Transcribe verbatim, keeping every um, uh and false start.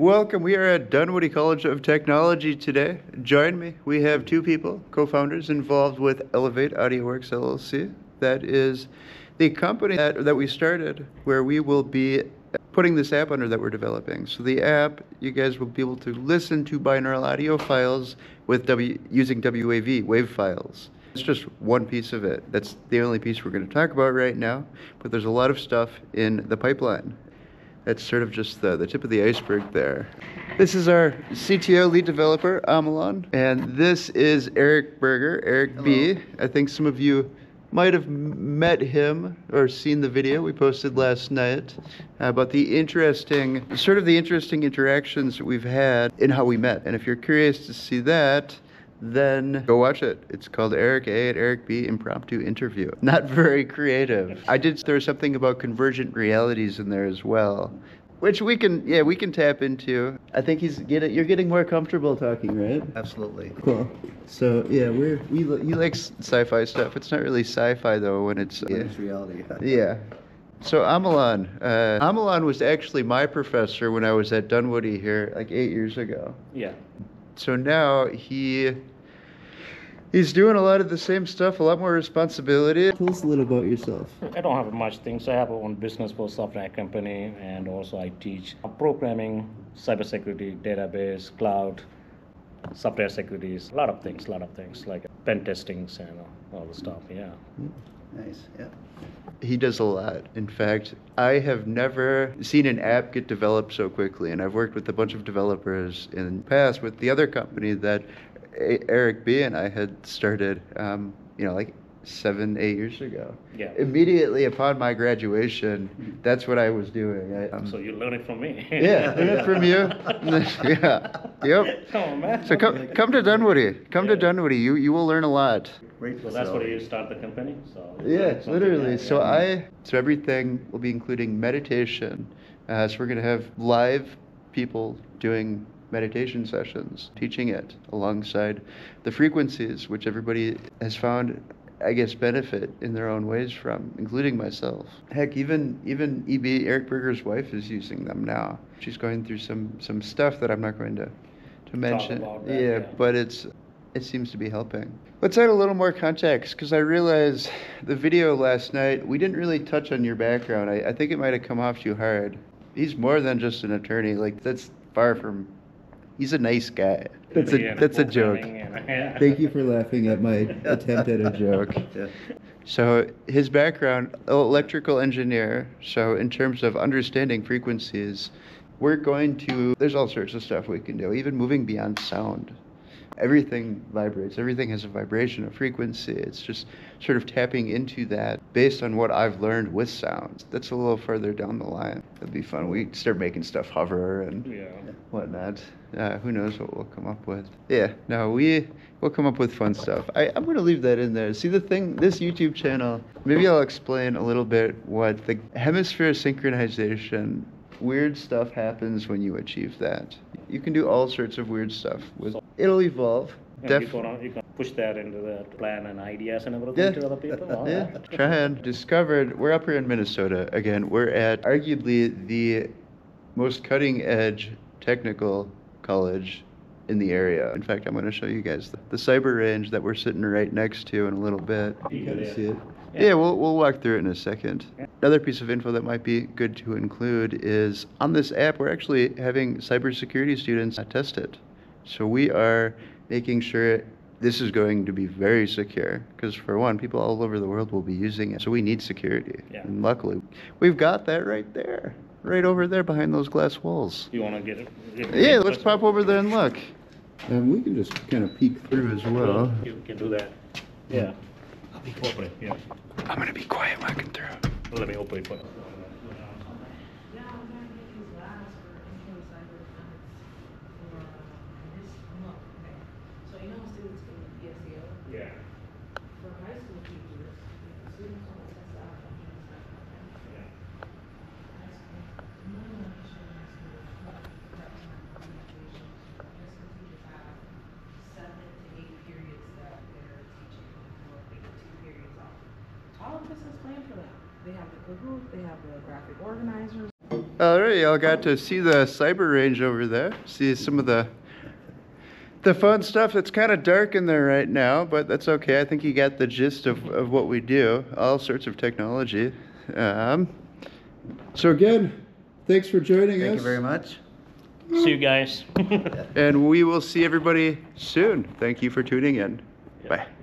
Welcome. We are at Dunwoody College of Technology today. Join me. We have two people, co-founders, involved with Elevate AudioWorks L L C. That is the company that, that we started, where we will be putting this app under that we're developing. So the app, you guys will be able to listen to binaural audio files with w, using W A V, wave files. It's just one piece of it. That's the only piece we're going to talk about right now, but there's a lot of stuff in the pipeline. That's sort of just the, the tip of the iceberg there. This is our C T O lead developer, Amalan, and this is Eric Berger, Eric Hello. B. I think some of you might have met him or seen the video we posted last night about the interesting, sort of the interesting interactions that we've had in how we met. And if you're curious to see that, then go watch it. It's called Eric A and Eric B Impromptu Interview. Not very creative. I did, there's something about convergent realities in there as well, which we can, yeah, we can tap into. I think he's getting, you're getting more comfortable talking, right? Absolutely. Cool. So yeah, we're, we, you like sci-fi stuff. It's not really sci-fi though when it's, when yeah. it's reality. Yeah. So Amalan, uh, Amalan was actually my professor when I was at Dunwoody here like eight years ago. Yeah. So now he he's doing a lot of the same stuff, a lot more responsibility. Tell us a little about yourself. I don't have much things. I have my own business for a software company, and also I teach programming, cybersecurity, database, cloud, software securities, a lot of things, a lot of things like pen testings and all the stuff. Yeah. Nice. Yeah. He does a lot. In fact, I have never seen an app get developed so quickly, and I've worked with a bunch of developers in the past with the other company that Eric B and I had started, um, you know, like seven, eight years ago. Yeah. Immediately upon my graduation, that's what I was doing. I, um, so you learned it from me. Yeah, learned it from you. Yeah. Yep. Come on, man. So come, come to Dunwoody. Come yeah. to Dunwoody. You you will learn a lot. Great. So that's so, where you start the company. So yeah, literally. Like, so yeah. I so everything will be including meditation. Uh, so we're gonna have live people doing meditation sessions, teaching it alongside the frequencies, which everybody has found, I guess, benefit in their own ways from, including myself. Heck, even even E B, Eric Berger's wife, is using them now. She's going through some some stuff that I'm not going to to mention. Talk about that, yeah, yeah, but it's it seems to be helping. Let's add a little more context, because I realized the video last night, we didn't really touch on your background. I, I think it might have come off too hard. He's more than just an attorney. Like, that's far from. He's a nice guy. That's a, that's a joke. Thank you for laughing at my attempt at a joke. Yeah. So his background, electrical engineer. So in terms of understanding frequencies, we're going to, there's all sorts of stuff we can do, even moving beyond sound. Everything vibrates. Everything has a vibration, a frequency. It's just sort of tapping into that based on what I've learned with sounds. That's a little further down the line. That'd be fun. We start making stuff hover and yeah. whatnot. Uh, who knows what we'll come up with. Yeah, no, we, we'll come up with fun stuff. I, I'm going to leave that in there. See, the thing, this YouTube channel, maybe I'll explain a little bit what the hemisphere synchronization, weird stuff happens when you achieve that. You can do all sorts of weird stuff. With It'll evolve. Def- you, can, you can push that into the plan and ideas and everything yeah. to other people. All yeah. Right. Try and discovered, we're up here in Minnesota again. We're at arguably the most cutting edge technical college in the area. In fact, I'm going to show you guys the, the cyber range that we're sitting right next to in a little bit. You can yeah. see it. Yeah, yeah we'll, we'll walk through it in a second. Yeah. Another piece of info that might be good to include is on this app, we're actually having cybersecurity students test it. So we are making sure this is going to be very secure, because for one, people all over the world will be using it. So we need security. Yeah. And luckily, we've got that right there, right over there behind those glass walls. You want to get it? Get yeah, let's pop over there and look. And we can just kind of peek through as well. You can do that. Yeah. I'll be quiet. Yeah. I'm going to be quiet walking through. Let me open it for you. This is planned for them. They have the Google, they have the graphic organizers. All right, y'all got to see the cyber range over there. See some of the the fun stuff. It's kind of dark in there right now, but that's okay. I think you got the gist of, of what we do, all sorts of technology. Um, so again, thanks for joining Thank us. Thank you very much. See you guys. And we will see everybody soon. Thank you for tuning in. Yep. Bye.